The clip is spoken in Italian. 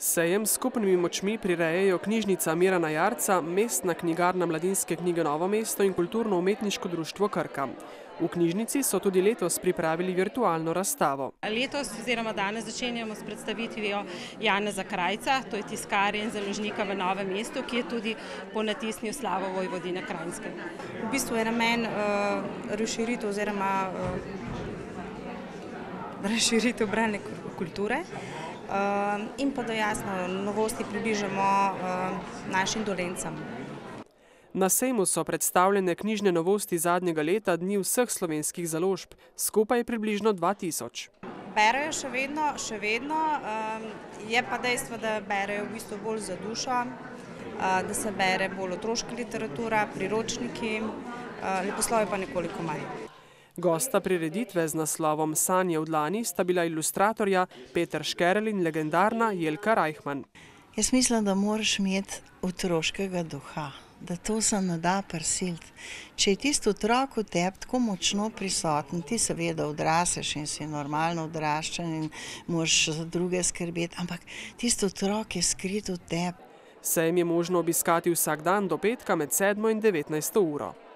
Sejem s skupnimi močmi prirejajo knjižnica Mirana Jarca, mestna knjigarna Mladinske knjige Novo Mesto in kulturno-umetniško društvo Krka. V knjižnici so tudi letos pripravili virtualno razstavo. Letos oziroma danes začenjamo s predstavitvijo Jana Zakrajca, to je tiskarja in založnika v Novem mestu, ki je tudi ponatisnil Slavo Vojvodina Kranjske. V bistvu je namen razširitev oziroma razširitev bralne kulture. In pa da jasno novosti približamo našim dolencem. Na sejmu so predstavljene knjižne novosti zadnjega leta dni vseh slovenskih založb, skupaj približno 2000. Berejo še vedno, je pa dejstvo, da berejo v bistvu bolj za dušo, da se bere bolj otroška literatura, priročniki, leposlovje pa nekoliko manj. Gosta prireditve z naslovom Sanje v dlani sta bila ilustratorja Peter Škerlin in legendarna Jelka Rajhman. Jaz mislim, da moraš imeti otroškega duha, da to se ne da prisiliti. Če je tisti otrok v tebi tako močno prisoten, ti seveda odraseš in si normalno odraščen in moraš za druge skrbeti, ampak tisti otrok je skrit v tebi. Sejem je možno obiskati vsak dan do petka med 7. in 19. uro.